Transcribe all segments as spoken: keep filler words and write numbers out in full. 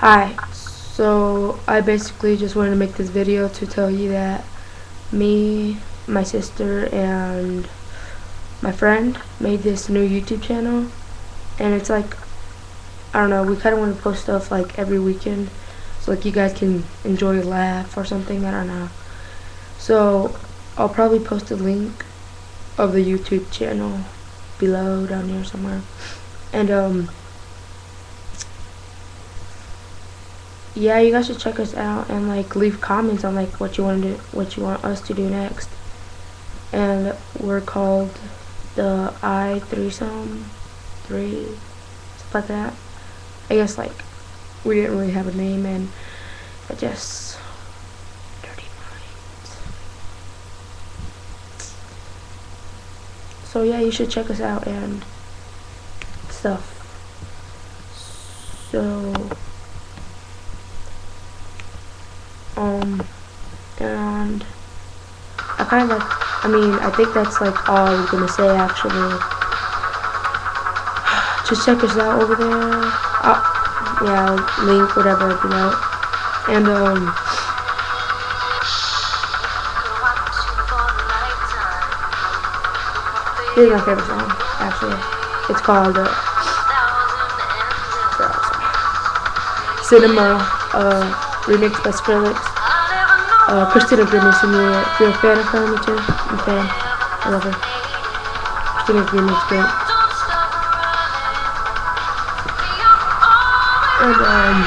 Hi, so I basically just wanted to make this video to tell you that me, my sister, and my friend made this new YouTube channel, and it's like, I don't know, we kind of want to post stuff like every weekend, so like you guys can enjoy, laugh or something, I don't know. So I'll probably post a link of the YouTube channel below, down here somewhere, and um, yeah, you guys should check us out and like leave comments on like what you want to do, what you want us to do next. And we're called the I Threesome, three, stuff like that. I guess like we didn't really have a name, and I just dirty minds. So yeah, you should check us out and stuff. So um and I kind of like. I mean, I think that's like all I'm gonna say actually. Just check us out over there. I'll, yeah, I'll link whatever I put out. And um, this is my favorite song actually. It's called uh, Cinema uh, Remix by Spirits. Uh, Christina Grimmins, and if you're a fan of her, me too. I'm a fan. I love her. Christina Grimmins, great. And,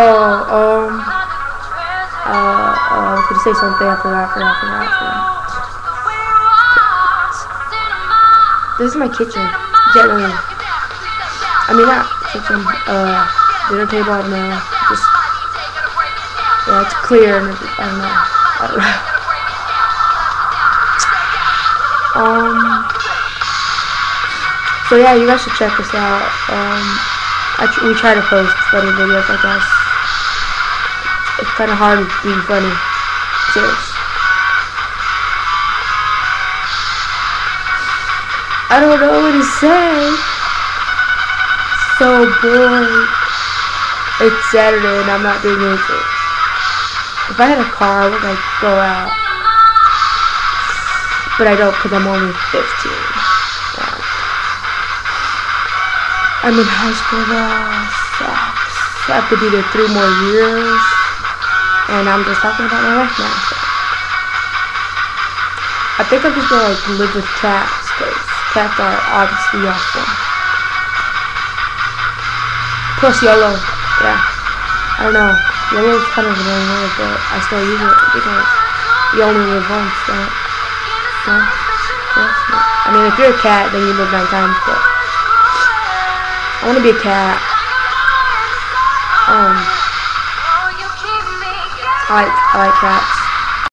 um... Oh, um... Uh, uh, I was gonna say something, I forgot, forgot, forgot, forgot. This is my kitchen, generally. I mean, not kitchen, uh, dinner table, I don't know. Just, yeah, it's clear, and I don't know. I don't know. Um, so yeah, you guys should check this out. Um, I tr we try to post funny videos, I guess. It's kind of hard being funny. Cheers. I don't know what to say. So boring. It's Saturday and I'm not doing anything. If I had a car, I would like go out. But I don't because I'm only fifteen. Yeah. I'm in high school now. Sucks. I have to be there three more years. And I'm just talking about my life now. So. I think I'm just gonna like live with cats, because cats are obviously awesome. Plus YOLO, yeah. I don't know. YOLO is kind of an annoying word, but I still use it because you only live once, right? No? Yes? No. I mean, if you're a cat, then you live nine times, but I wanna be a cat. Um. I like, I like cats.